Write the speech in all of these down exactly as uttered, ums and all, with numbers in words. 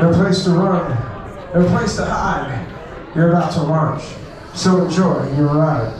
no place to run, no place to hide. You're about to launch, so enjoy your ride.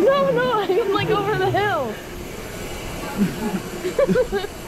No, no, I'm like over the hill.